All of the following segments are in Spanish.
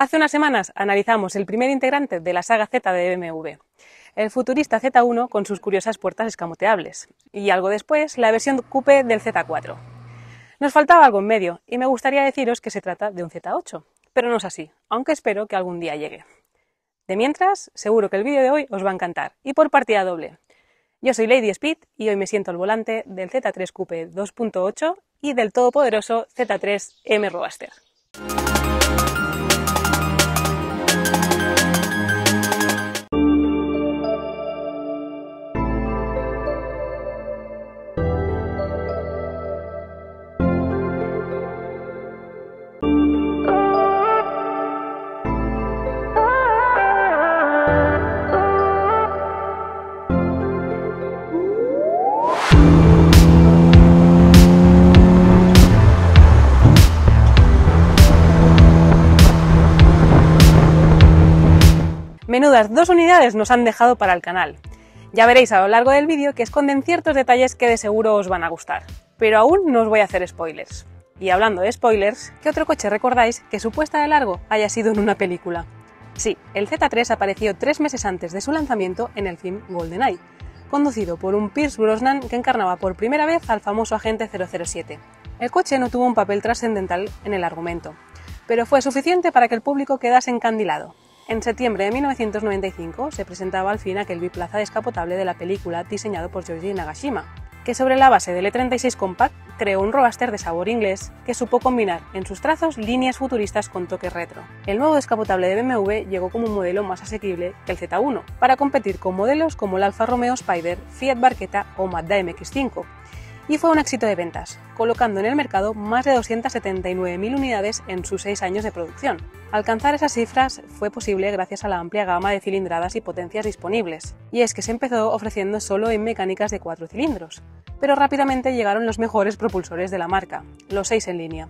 Hace unas semanas analizamos el primer integrante de la saga Z de BMW, el futurista Z1 con sus curiosas puertas escamoteables, y algo después la versión Coupé del Z4. Nos faltaba algo en medio y me gustaría deciros que se trata de un Z8, pero no es así, aunque espero que algún día llegue. De mientras, seguro que el vídeo de hoy os va a encantar, y por partida doble. Yo soy Lady Speed y hoy me siento al volante del Z3 Coupé 2.8 y del todopoderoso Z3M Roadster. Menudas dos unidades nos han dejado para el canal. Ya veréis a lo largo del vídeo que esconden ciertos detalles que de seguro os van a gustar, pero aún no os voy a hacer spoilers. Y hablando de spoilers, ¿qué otro coche recordáis que su puesta de largo haya sido en una película? Sí, el Z3 apareció 3 meses antes de su lanzamiento en el film GoldenEye, conducido por un Pierce Brosnan que encarnaba por primera vez al famoso agente 007. El coche no tuvo un papel trascendental en el argumento, pero fue suficiente para que el público quedase encandilado. En septiembre de 1995 se presentaba al fin aquel biplaza descapotable de la película diseñado por Joji Nagashima, que sobre la base del E36 Compact creó un Roadster de sabor inglés que supo combinar en sus trazos líneas futuristas con toques retro. El nuevo descapotable de BMW llegó como un modelo más asequible que el Z1, para competir con modelos como el Alfa Romeo Spider, Fiat Barqueta o Mazda MX-5, y fue un éxito de ventas, colocando en el mercado más de 279.000 unidades en sus 6 años de producción. Alcanzar esas cifras fue posible gracias a la amplia gama de cilindradas y potencias disponibles, y es que se empezó ofreciendo solo en mecánicas de 4 cilindros, pero rápidamente llegaron los mejores propulsores de la marca, los 6 en línea.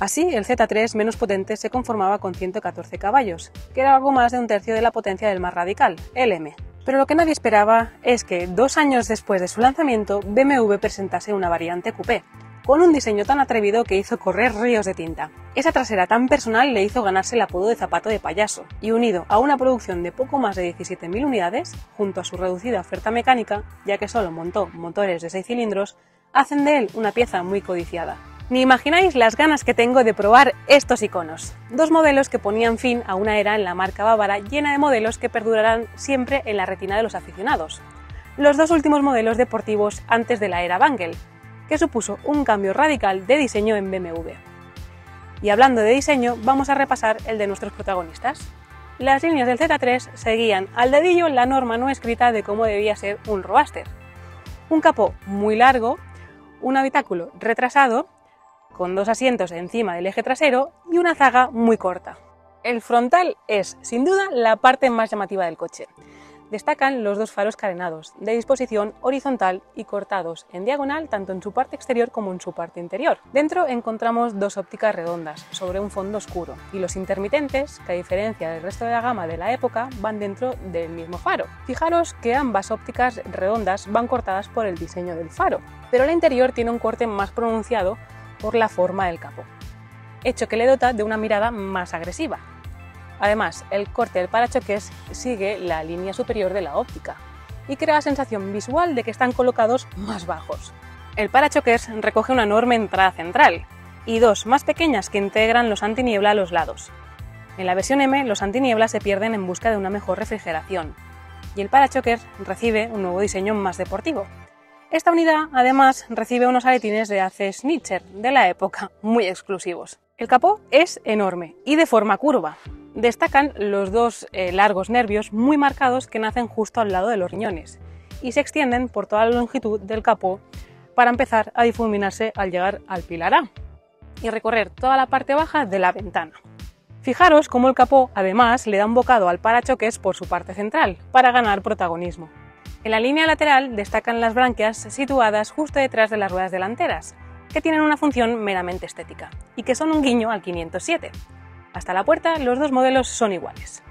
Así, el Z3 menos potente se conformaba con 114 caballos, que era algo más de un tercio de la potencia del más radical, el M. Pero lo que nadie esperaba es que 2 años después de su lanzamiento, BMW presentase una variante coupé, con un diseño tan atrevido que hizo correr ríos de tinta. Esa trasera tan personal le hizo ganarse el apodo de zapato de payaso, y unido a una producción de poco más de 17.000 unidades, junto a su reducida oferta mecánica, ya que solo montó motores de 6 cilindros, hacen de él una pieza muy codiciada. Ni imagináis las ganas que tengo de probar estos iconos, 2 modelos que ponían fin a una era en la marca bávara llena de modelos que perdurarán siempre en la retina de los aficionados. Los 2 últimos modelos deportivos antes de la era Bangle, que supuso un cambio radical de diseño en BMW. Y hablando de diseño, vamos a repasar el de nuestros protagonistas. Las líneas del Z3 seguían al dedillo la norma no escrita de cómo debía ser un Roadster. Un capó muy largo, un habitáculo retrasado, con 2 asientos encima del eje trasero y una zaga muy corta. El frontal es, sin duda, la parte más llamativa del coche. Destacan los 2 faros carenados, de disposición horizontal y cortados en diagonal tanto en su parte exterior como en su parte interior. Dentro encontramos 2 ópticas redondas, sobre un fondo oscuro, y los intermitentes, que a diferencia del resto de la gama de la época, van dentro del mismo faro. Fijaros que ambas ópticas redondas van cortadas por el diseño del faro, pero el interior tiene un corte más pronunciado por la forma del capó, hecho que le dota de una mirada más agresiva. Además, el corte del parachoques sigue la línea superior de la óptica y crea la sensación visual de que están colocados más bajos. El parachoques recoge una enorme entrada central y 2 más pequeñas que integran los antiniebla a los lados. En la versión M, los antinieblas se pierden en busca de una mejor refrigeración y el parachoques recibe un nuevo diseño más deportivo. Esta unidad, además, recibe unos aletines de AC Schnitzer de la época, muy exclusivos. El capó es enorme y de forma curva. Destacan los 2 largos nervios muy marcados que nacen justo al lado de los riñones y se extienden por toda la longitud del capó para empezar a difuminarse al llegar al pilar A y recorrer toda la parte baja de la ventana. Fijaros cómo el capó, además, le da un bocado al parachoques por su parte central para ganar protagonismo. En la línea lateral destacan las branquias situadas justo detrás de las ruedas delanteras, que tienen una función meramente estética y que son un guiño al 507. Hasta la puerta, los 2 modelos son iguales.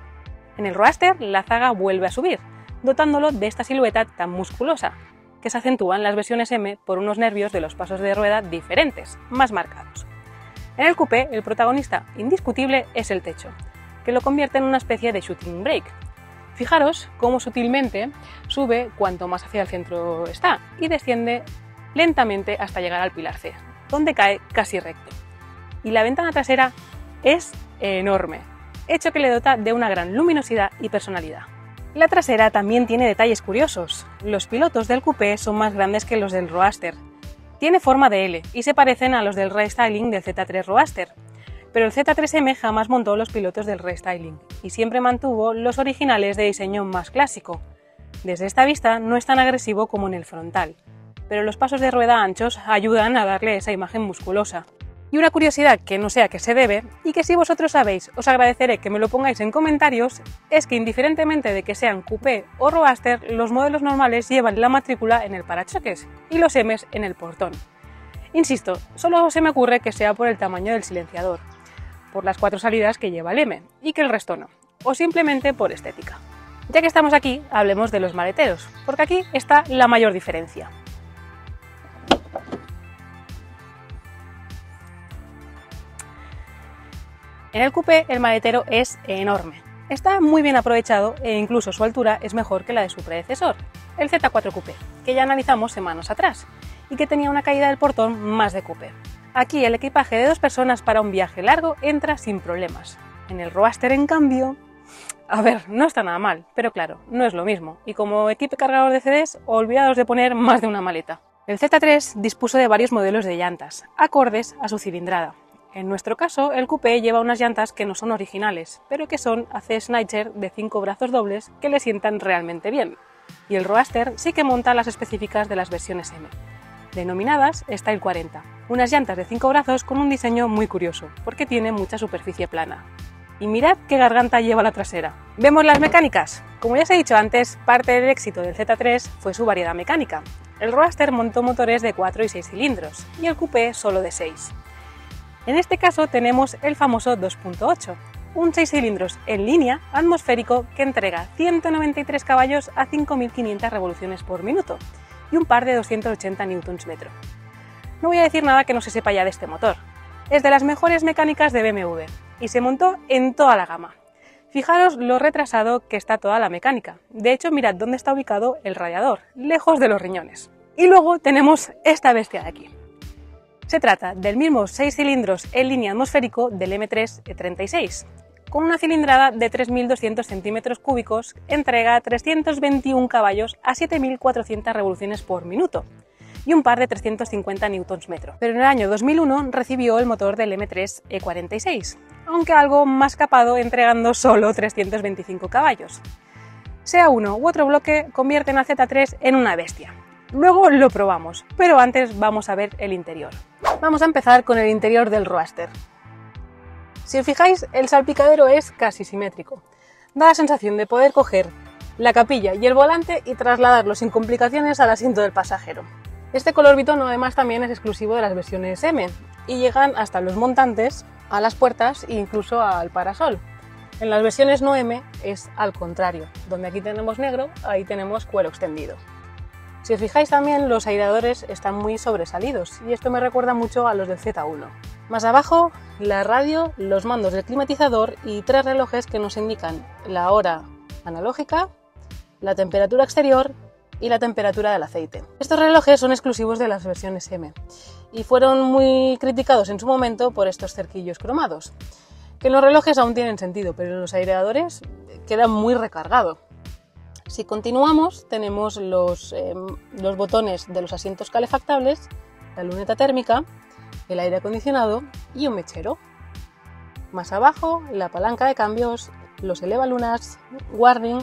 En el Roadster, la zaga vuelve a subir, dotándolo de esta silueta tan musculosa, que se acentúa en las versiones M por unos nervios de los pasos de rueda diferentes, más marcados. En el coupé, el protagonista indiscutible es el techo, que lo convierte en una especie de shooting brake. Fijaros cómo sutilmente sube cuanto más hacia el centro está y desciende lentamente hasta llegar al pilar C, donde cae casi recto. Y la ventana trasera es enorme, hecho que le dota de una gran luminosidad y personalidad. La trasera también tiene detalles curiosos. Los pilotos del coupé son más grandes que los del Roadster. Tiene forma de L y se parecen a los del restyling del Z3 Roadster. Pero el Z3M jamás montó los pilotos del restyling y siempre mantuvo los originales de diseño más clásico. Desde esta vista no es tan agresivo como en el frontal, pero los pasos de rueda anchos ayudan a darle esa imagen musculosa. Y una curiosidad que no sé a qué se debe y que si vosotros sabéis os agradeceré que me lo pongáis en comentarios es que indiferentemente de que sean coupé o roadster, los modelos normales llevan la matrícula en el parachoques y los M's en el portón. Insisto, solo se me ocurre que sea por el tamaño del silenciador, por las 4 salidas que lleva el M y que el resto no, o simplemente por estética. Ya que estamos aquí, hablemos de los maleteros, porque aquí está la mayor diferencia. En el coupé el maletero es enorme, está muy bien aprovechado e incluso su altura es mejor que la de su predecesor, el Z4 coupé, que ya analizamos semanas atrás y que tenía una caída del portón más de coupé. Aquí el equipaje de 2 personas para un viaje largo entra sin problemas. En el Roadster, en cambio, a ver, no está nada mal, pero claro, no es lo mismo. Y como equipo cargador de CDs, olvidaos de poner más de una maleta. El Z3 dispuso de varios modelos de llantas, acordes a su cilindrada. En nuestro caso, el coupé lleva unas llantas que no son originales, pero que son AC Schnitzer de 5 brazos dobles que le sientan realmente bien. Y el Roadster sí que monta las específicas de las versiones M, denominadas Style 40, unas llantas de 5 brazos con un diseño muy curioso, porque tiene mucha superficie plana. Y mirad qué garganta lleva la trasera. Vemos las mecánicas. Como ya os he dicho antes, parte del éxito del Z3 fue su variedad mecánica. El Roadster montó motores de 4 y 6 cilindros, y el coupé solo de 6. En este caso tenemos el famoso 2.8, un 6 cilindros en línea atmosférico que entrega 193 caballos a 5.500 revoluciones por minuto, y un par de 280 Nm. No voy a decir nada que no se sepa ya de este motor. Es de las mejores mecánicas de BMW y se montó en toda la gama. Fijaros lo retrasado que está toda la mecánica. De hecho, mirad dónde está ubicado el radiador, lejos de los riñones. Y luego tenemos esta bestia de aquí. Se trata del mismo 6 cilindros en línea atmosférico del M3 E36. Con una cilindrada de 3.200 cm3, entrega 321 caballos a 7.400 revoluciones por minuto y un par de 350 Nm. Pero en el año 2001 recibió el motor del M3 E46, aunque algo más capado entregando solo 325 caballos. Sea uno u otro bloque, convierten al Z3 en una bestia. Luego lo probamos, pero antes vamos a ver el interior. Vamos a empezar con el interior del Roadster. Si os fijáis, el salpicadero es casi simétrico. Da la sensación de poder coger la capilla y el volante y trasladarlo sin complicaciones al asiento del pasajero. Este color bitono además también es exclusivo de las versiones M y llegan hasta los montantes, a las puertas e incluso al parasol. En las versiones no M es al contrario, donde aquí tenemos negro, ahí tenemos cuero extendido. Si os fijáis también, los aireadores están muy sobresalidos y esto me recuerda mucho a los del Z1. Más abajo, la radio, los mandos del climatizador y 3 relojes que nos indican la hora analógica, la temperatura exterior y la temperatura del aceite. Estos relojes son exclusivos de las versiones M y fueron muy criticados en su momento por estos cerquillos cromados, que los relojes aún tienen sentido, pero en los aireadores queda muy recargado. Si continuamos, tenemos los botones de los asientos calefactables, la luneta térmica, el aire acondicionado y un mechero. Más abajo, la palanca de cambios, los elevalunas, warning,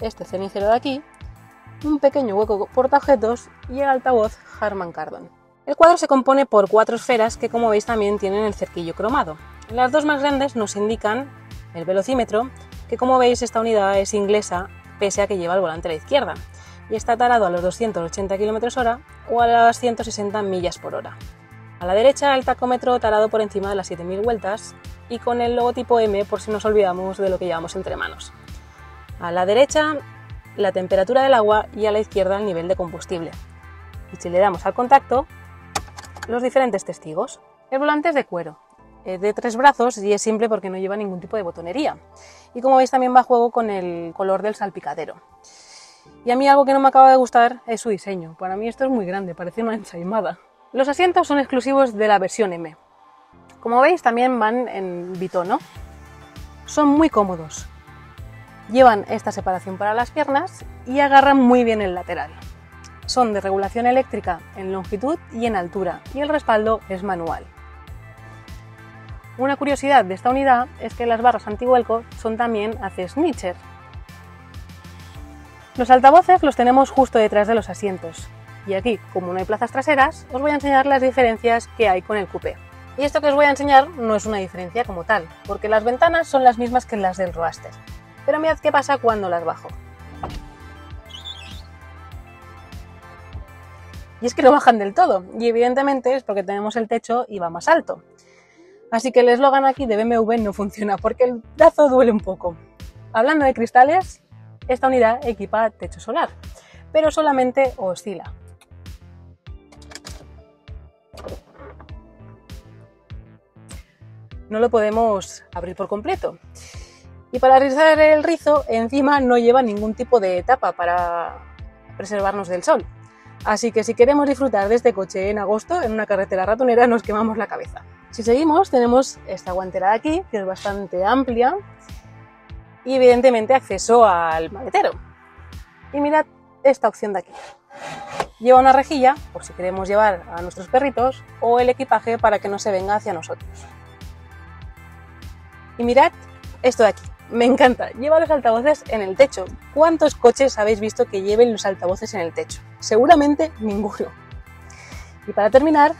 este cenicero de aquí, un pequeño hueco portaobjetos y el altavoz Harman Kardon. El cuadro se compone por 4 esferas que, como veis, también tienen el cerquillo cromado. Las dos más grandes nos indican el velocímetro, que, como veis, esta unidad es inglesa pese a que lleva el volante a la izquierda y está tarado a los 280 km/h o a las 160 millas por hora. A la derecha, el tacómetro tarado por encima de las 7.000 vueltas y con el logotipo M por si nos olvidamos de lo que llevamos entre manos. A la derecha, la temperatura del agua y a la izquierda el nivel de combustible. Y si le damos al contacto, los diferentes testigos. El volante es de cuero, de tres brazos y es simple porque no lleva ningún tipo de botonería. Y como veis también va a juego con el color del salpicadero. Y a mí algo que no me acaba de gustar es su diseño. Para mí esto es muy grande, parece una ensaimada. Los asientos son exclusivos de la versión M. Como veis también van en bitono. Son muy cómodos. Llevan esta separación para las piernas y agarran muy bien el lateral. Son de regulación eléctrica en longitud y en altura, y el respaldo es manual. Una curiosidad de esta unidad es que las barras antivuelco son también AC Schnitzer. Los altavoces los tenemos justo detrás de los asientos, y aquí, como no hay plazas traseras, os voy a enseñar las diferencias que hay con el Coupé. Y esto que os voy a enseñar no es una diferencia como tal, porque las ventanas son las mismas que las del Roadster. Pero mirad qué pasa cuando las bajo. Y es que no bajan del todo, y evidentemente es porque tenemos el techo y va más alto. Así que el eslogan aquí de BMW no funciona, porque el brazo duele un poco. Hablando de cristales, esta unidad equipa techo solar, pero solamente oscila. No lo podemos abrir por completo. Y para rizar el rizo, encima no lleva ningún tipo de tapa para preservarnos del sol. Así que si queremos disfrutar de este coche en agosto, en una carretera ratonera, nos quemamos la cabeza. Si seguimos, tenemos esta guantera de aquí, que es bastante amplia, y evidentemente acceso al maletero. Y mirad esta opción de aquí. Lleva una rejilla, por si queremos llevar a nuestros perritos, o el equipaje para que no se venga hacia nosotros. Y mirad esto de aquí. Me encanta, lleva los altavoces en el techo. ¿Cuántos coches habéis visto que lleven los altavoces en el techo? Seguramente ninguno. Y para terminar,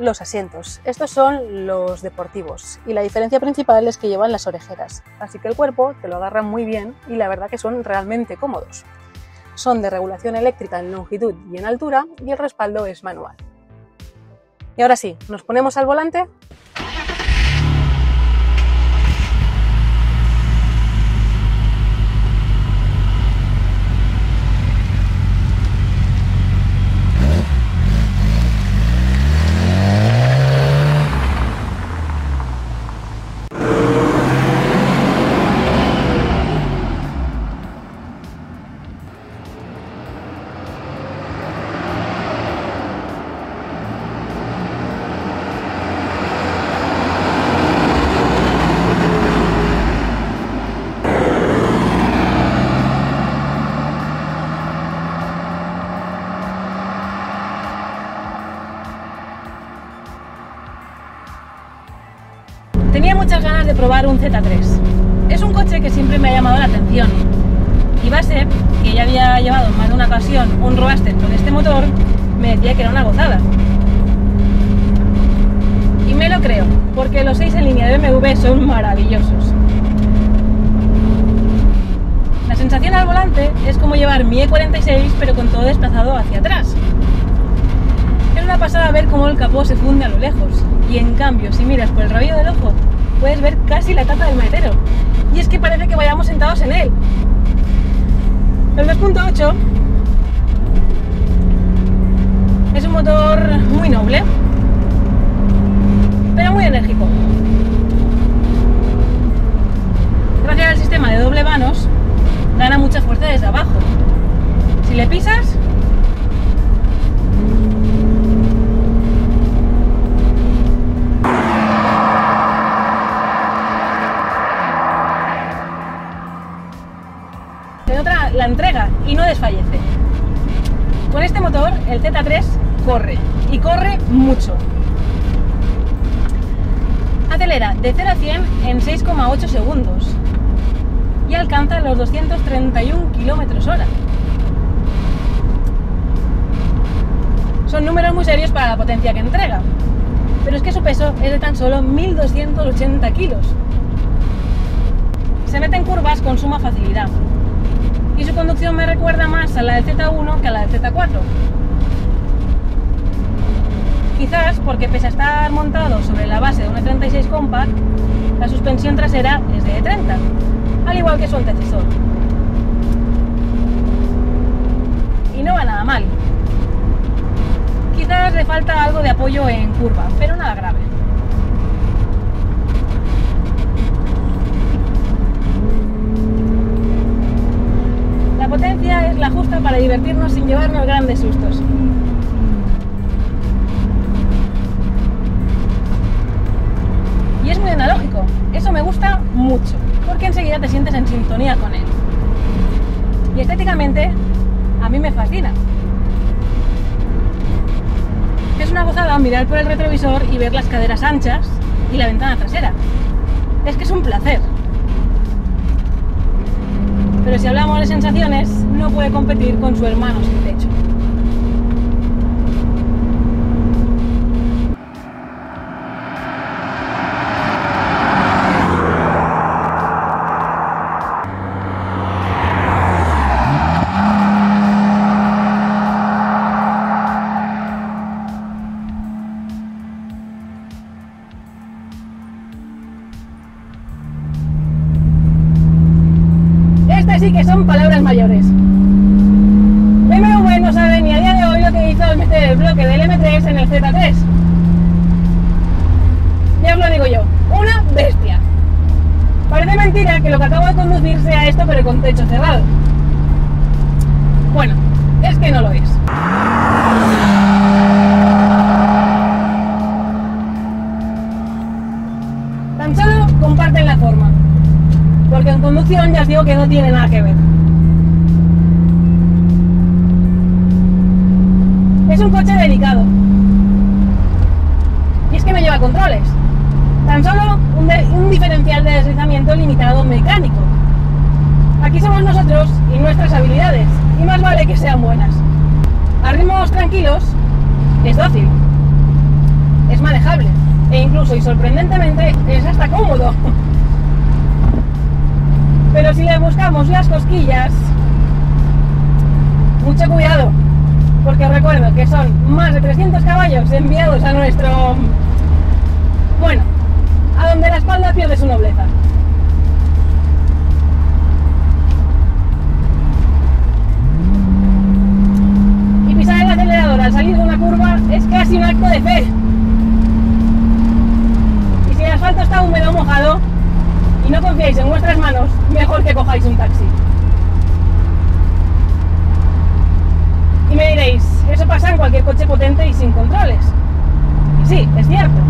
los asientos. Estos son los deportivos y la diferencia principal es que llevan las orejeras, así que el cuerpo te lo agarra muy bien y la verdad que son realmente cómodos. Son de regulación eléctrica en longitud y en altura y el respaldo es manual. Y ahora sí, ¿nos ponemos al volante? Tenía muchas ganas de probar un Z3. Es un coche que siempre me ha llamado la atención. Y Base, que ya había llevado en más de una ocasión un Roadster con este motor, me decía que era una gozada. Y me lo creo, porque los 6 en línea de BMW son maravillosos. La sensación al volante es como llevar mi E46, pero con todo desplazado hacia atrás. Es una pasada ver cómo el capó se funde a lo lejos. Y en cambio, si miras por el rabillo del ojo, puedes ver casi la tapa del maletero. Y es que parece que vayamos sentados en él. El 2.8 es un motor muy noble, pero muy enérgico. Gracias al sistema de doble vanos, gana mucha fuerza desde abajo. Si le pisas, la entrega y no desfallece. Con este motor el Z3 corre y corre mucho. Acelera de 0 a 100 en 6,8 segundos y alcanza los 231 km/h. Son números muy serios para la potencia que entrega, pero es que su peso es de tan solo 1.280 kilos. Se mete en curvas con suma facilidad. Y su conducción me recuerda más a la del Z1 que a la del Z4. Quizás porque pese a estar montado sobre la base de una 36 Compact, la suspensión trasera es de 30, al igual que su antecesor. Y no va nada mal. Quizás le falta algo de apoyo en curva, pero nada grave. divertirnos sin llevarnos grandes sustos. Y es muy analógico, eso me gusta mucho, porque enseguida te sientes en sintonía con él. Y estéticamente, a mí me fascina. Es una gozada mirar por el retrovisor y ver las caderas anchas y la ventana trasera. Es que es un placer. Pero si hablamos de sensaciones, no puede competir con su hermano sin techo. Así que son palabras mayores. BMW no sabe ni a día de hoy lo que hizo al meter el bloque del M3 en el Z3. Ya os lo digo yo, una bestia. Parece mentira que lo que acabo de conducir sea esto, pero con techo cerrado. Bueno, es que no lo es. Tan solo comparten la forma. Porque en conducción ya os digo que no tiene nada que ver. Es un coche delicado. Y es que no lleva controles. Tan solo un diferencial de deslizamiento limitado mecánico. Aquí somos nosotros y nuestras habilidades. Y más vale que sean buenas. A ritmos tranquilos, es dócil. Es manejable. E incluso y sorprendentemente es hasta cómodo. Pero si le buscamos las cosquillas, mucho cuidado, porque os recuerdo que son más de 300 caballos enviados a nuestro... bueno, a donde la espalda pierde su nobleza. Y pisar el acelerador al salir de una curva es casi un acto de fe. Y si el asfalto está húmedo o mojado, y no confiáis en vuestras manos, mejor que cojáis un taxi. Y me diréis, eso pasa en cualquier coche potente y sin controles. Y sí, es cierto.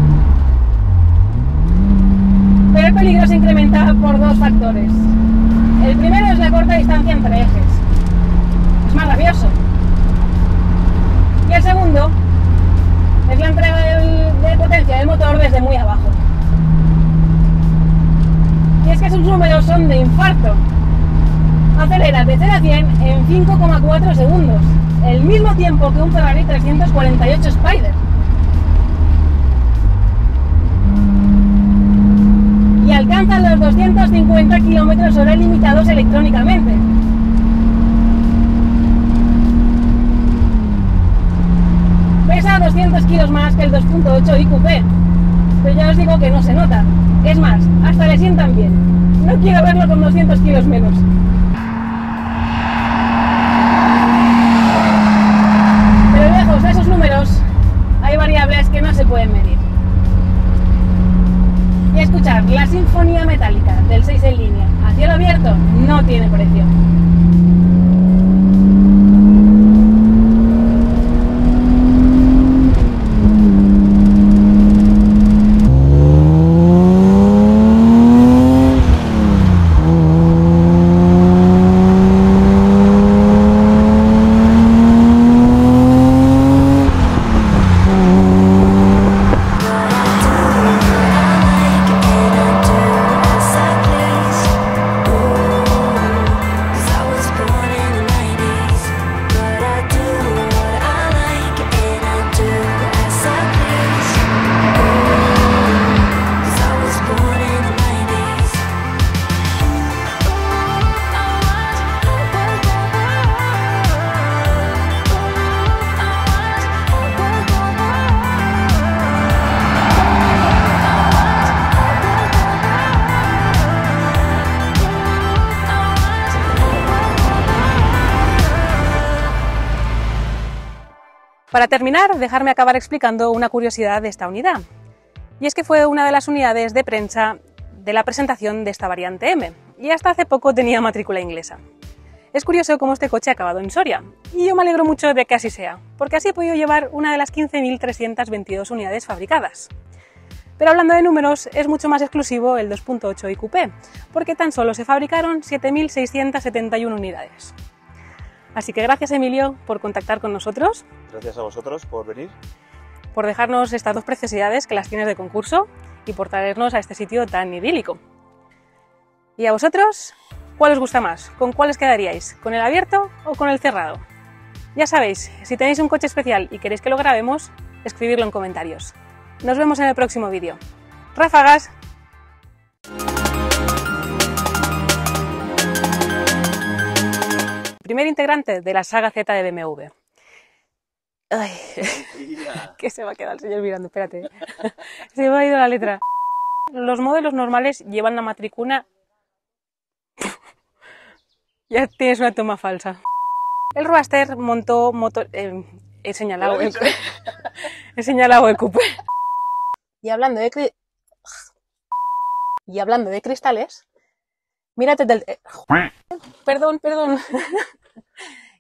Pero el peligro se incrementa por dos factores. El primero es la corta distancia entre ejes. Es más rabioso. Y el segundo es la entrega de potencia del motor desde muy abajo. Y es que sus números son de infarto. Acelera de 0 a 100 en 5,4 segundos, el mismo tiempo que un Ferrari 348 Spyder. Y alcanza los 250 km/h limitados electrónicamente. Pesa 200 kilos más que el 2.8 i Coupé, pero ya os digo que no se nota. Es más, hasta le sientan bien. No quiero verlo con 200 kilos menos. Pero lejos de esos números, hay variables que no se pueden medir. Y escuchar la sinfonía metálica del 6 en línea a cielo abierto no tiene precio. Para terminar, dejarme acabar explicando una curiosidad de esta unidad, y es que fue una de las unidades de prensa de la presentación de esta variante M, y hasta hace poco tenía matrícula inglesa. Es curioso cómo este coche ha acabado en Soria, y yo me alegro mucho de que así sea, porque así he podido llevar una de las 15.322 unidades fabricadas. Pero hablando de números, es mucho más exclusivo el 2.8i Coupé, porque tan solo se fabricaron 7.671 unidades. Así que gracias, Emilio, por contactar con nosotros. Gracias a vosotros por venir. Por dejarnos estas dos preciosidades que las tienes de concurso y por traernos a este sitio tan idílico. ¿Y a vosotros? ¿Cuál os gusta más? ¿Con cuál os quedaríais? ¿Con el abierto o con el cerrado? Ya sabéis, si tenéis un coche especial y queréis que lo grabemos, escribidlo en comentarios. Nos vemos en el próximo vídeo. ¡Ráfagas! Primer integrante de la saga Z de BMW. Ay, que se va a quedar el señor mirando, espérate. Se me ha ido la letra. Los modelos normales llevan la matrícula. Ya tienes una toma falsa. El Roadster montó motor. He señalado el coupé. Y hablando de cristales, mírate del... Perdón.